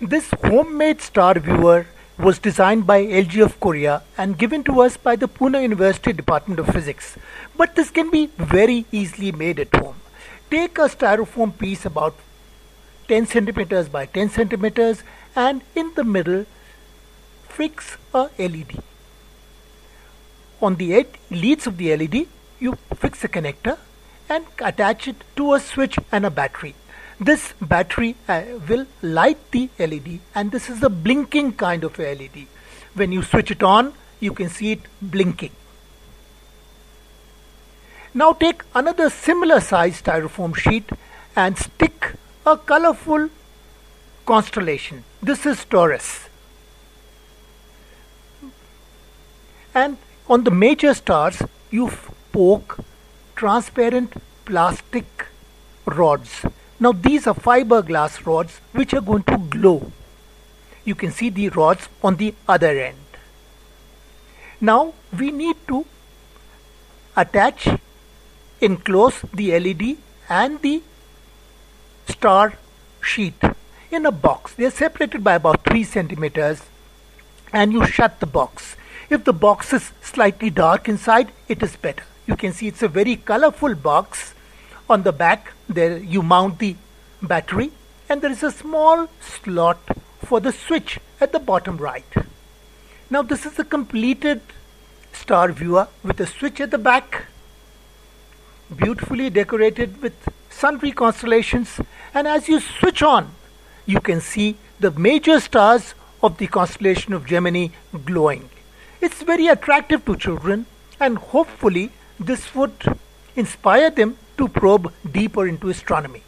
This homemade star viewer was designed by LG of Korea and given to us by the Pune University Department of Physics. But this can be very easily made at home. Take a styrofoam piece about 10 centimeters by 10 centimeters and in the middle fix a LED. On the leads of the LED, you fix a connector and attach it to a switch and a battery. This battery will light the LED, and this is a blinking kind of LED. When you switch it on, you can see it blinking. Now take another similar size styrofoam sheet and stick a colorful constellation. This is Taurus. And on the major stars, you poke transparent plastic rods. Now these are fiberglass rods which are going to glow. You can see the rods on the other end. Now we need to attach, enclose the LED and the star sheet in a box. They are separated by about 3 centimeters and you shut the box. If the box is slightly dark inside, it is better. You can see it's a very colorful box. On the back there you mount the battery and there is a small slot for the switch at the bottom right. Now this is a completed star viewer with a switch at the back, beautifully decorated with sundry constellations, and as you switch on you can see the major stars of the constellation of Gemini glowing. It's very attractive to children and hopefully this would inspire them to probe deeper into astronomy.